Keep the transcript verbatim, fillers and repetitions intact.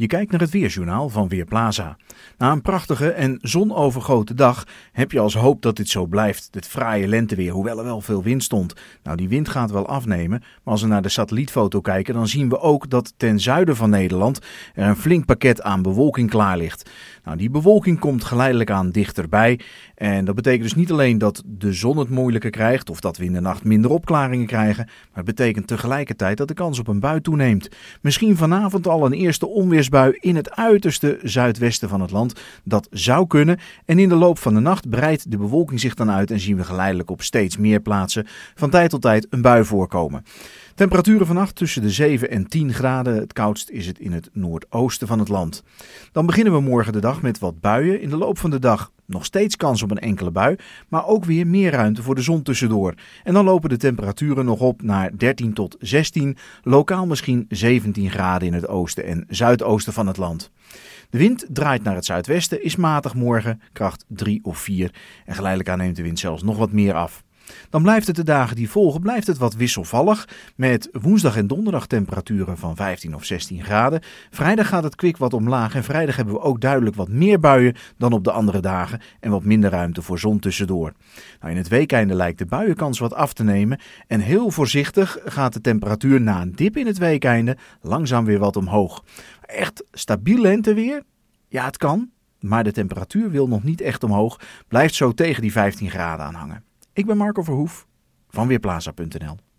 Je kijkt naar het Weerjournaal van Weerplaza. Na een prachtige en zonovergoten dag heb je als hoop dat dit zo blijft. Dit fraaie lenteweer, hoewel er wel veel wind stond. Nou, die wind gaat wel afnemen, maar als we naar de satellietfoto kijken, dan zien we ook dat ten zuiden van Nederland er een flink pakket aan bewolking klaar ligt. Nou, die bewolking komt geleidelijk aan dichterbij. En dat betekent dus niet alleen dat de zon het moeilijker krijgt of dat we in de nacht minder opklaringen krijgen, maar het betekent tegelijkertijd dat de kans op een bui toeneemt. Misschien vanavond al een eerste onweersbui in het uiterste zuidwesten van het land. Dat zou kunnen. En in de loop van de nacht breidt de bewolking zich dan uit en zien we geleidelijk op steeds meer plaatsen van tijd tot tijd een bui voorkomen. Temperaturen vannacht tussen de zeven en tien graden. Het koudst is het in het noordoosten van het land. Dan beginnen we morgen de dag met wat buien. In de loop van de dag nog steeds kans op een enkele bui, maar ook weer meer ruimte voor de zon tussendoor. En dan lopen de temperaturen nog op naar dertien tot zestien, lokaal misschien zeventien graden in het oosten en zuidoosten van het land. De wind draait naar het zuidwesten, is matig morgen, kracht drie of vier. En geleidelijk aan neemt de wind zelfs nog wat meer af. Dan blijft het de dagen die volgen blijft het wat wisselvallig, met woensdag en donderdag temperaturen van vijftien of zestien graden. Vrijdag gaat het kwik wat omlaag en vrijdag hebben we ook duidelijk wat meer buien dan op de andere dagen en wat minder ruimte voor zon tussendoor. Nou, in het weekeinde lijkt de buienkans wat af te nemen en heel voorzichtig gaat de temperatuur na een dip in het weekeinde langzaam weer wat omhoog. Echt stabiel lenteweer? Ja, het kan, maar de temperatuur wil nog niet echt omhoog, blijft zo tegen die vijftien graden aanhangen. Ik ben Marco Verhoef van Weerplaza punt n l.